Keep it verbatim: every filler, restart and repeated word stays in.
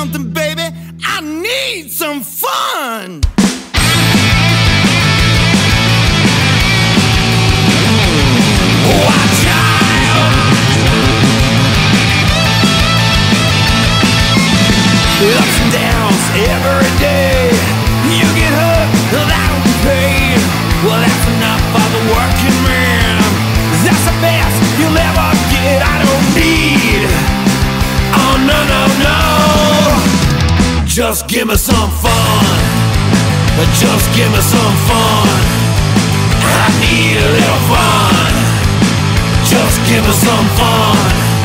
something, baby. I need some fun. Ups and downs every day. You get hurt, that'll be pain. Well, that's enough for the working man. That's the best you'll ever get. I don't need, oh no, no, no. Just give me some fun. Just give me some fun. I need a little fun. Just give me some fun.